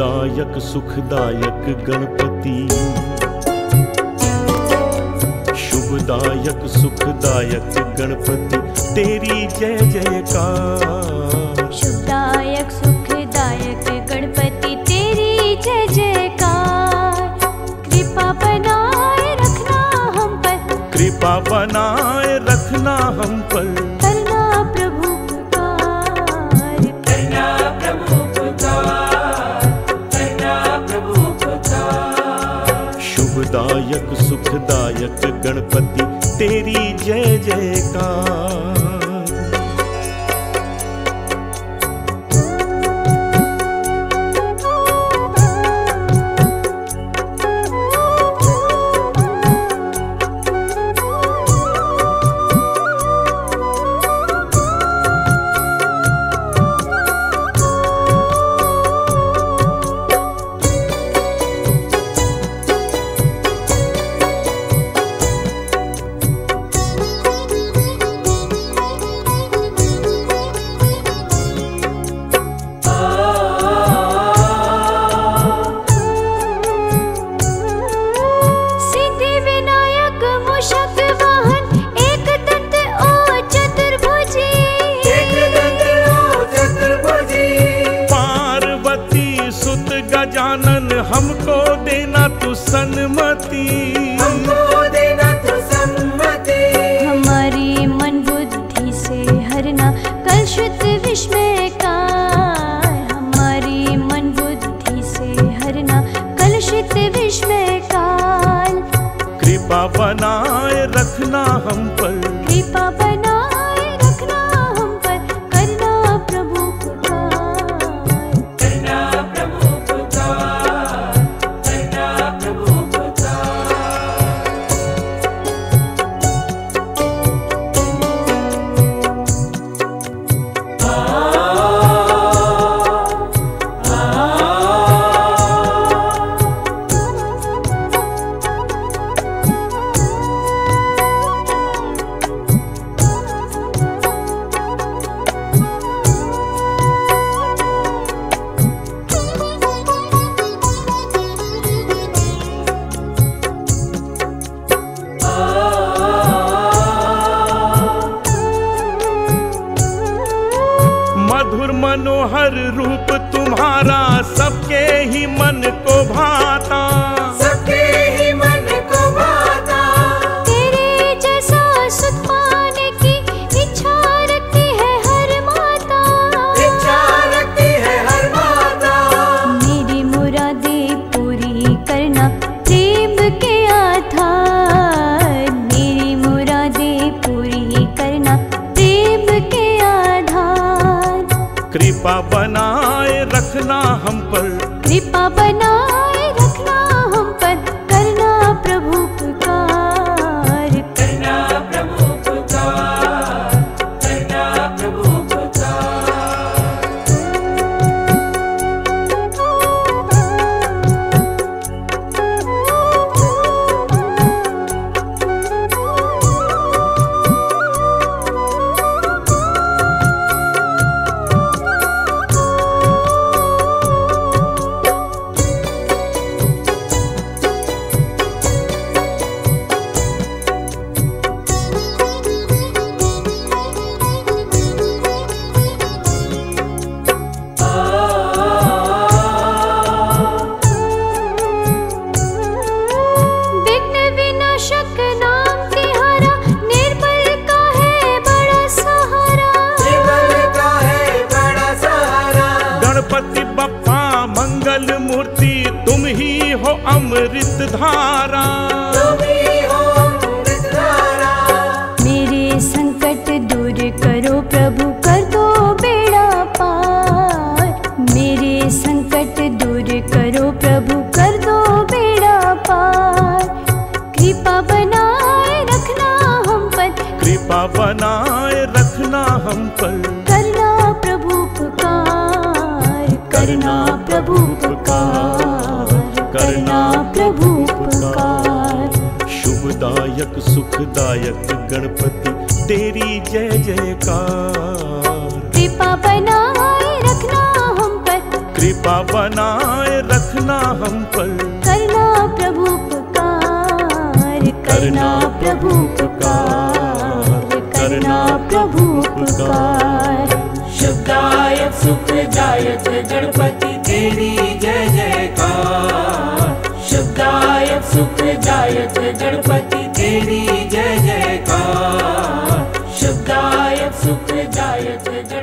दायक सुखदायक गणपति, शुभदायक सुखदायक गणपति तेरी जय जयकार। शुभदायक सुखदायक गणपति तेरी जय जयकार। कृपा बनाए रखना हम पर, कृपा बनाए रखना हम पर। दायक सुखदायक गणपति तेरी जय जयकार। हमको देना तू सन्मति, हमको देना तू सन्मति। हमारी मन बुद्धि से हरना कलुषित विस्मय का, हमारी मन बुद्धि से हरना कलुषित विस्मय काल। कृपा बनाए रखना हम पर, कृपा बनाए रखना हम पर। करना प्रभु उपकार, करना प्रभु उपकार। मनोहर रूप तुम्हारा सबके ही मन को भाता, सबके ही मन को भाता। तेरे जैसा सुख पाने की इच्छा रखती है हर माता, इच्छा रखती है हर माता। मेरी मुरादें पूरी करना प्रेम के आधार, मेरी मुरादें पूरी करना प्रेम के आधार। कृपा बनाए रखना हम पर, कृपा बनाए रखना हम पर। करना प्रभु उपकार, करना प्रभु उपकार, करना प्रभु अमृत धारा, तुम ही हो अमृत धारा। मेरे संकट दूर करो प्रभु, कर दो बेड़ा पार। मेरे संकट दूर करो प्रभु, कर दो बेड़ा पार। कृपा बनाए रखना हम पर, कृपा बनाए रखना हम पर। करना प्रभु उपकार, करना प्रभु उपकार, करना प्रभु उपकार। शुभदायक सुखदायक गणपति तेरी जय जयकार। कृपा बनाए रखना हम पर, कृपा बनाए रखना हम पर, करना प्रभु उपकार, करना प्रभु उपकार, करना प्रभु उपकार। शुभदायक सुखदायक गणपति तेरी जय जयकार, शुभदायक सुखदायक गणपति तेरी जय जयकार, शुभदायक सुखदायक।